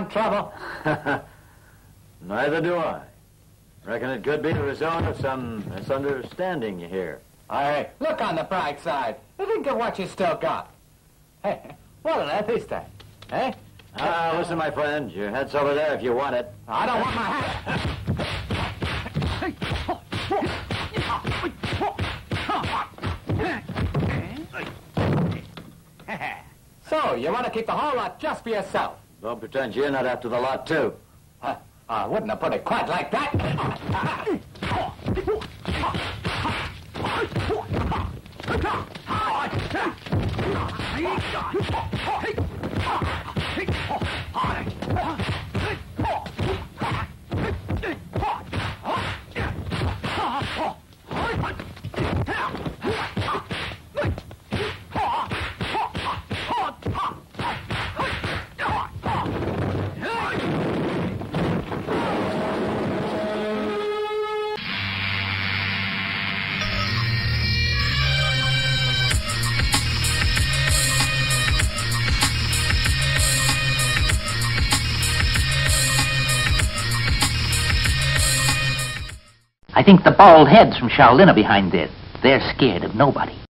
want trouble. Neither do I. Reckon it could be the result of some misunderstanding here. Hey, look on the bright side. Think of what you still got. Hey, what on earth is that? Hey? Listen, my friend, your head's over there if you want it. I don't want my hat. So, you want to keep the whole lot just for yourself? Don't pretend you're not after the lot, too. I wouldn't have put it quite like that. I think the bald heads from Shaolin are behind this. They're scared of nobody.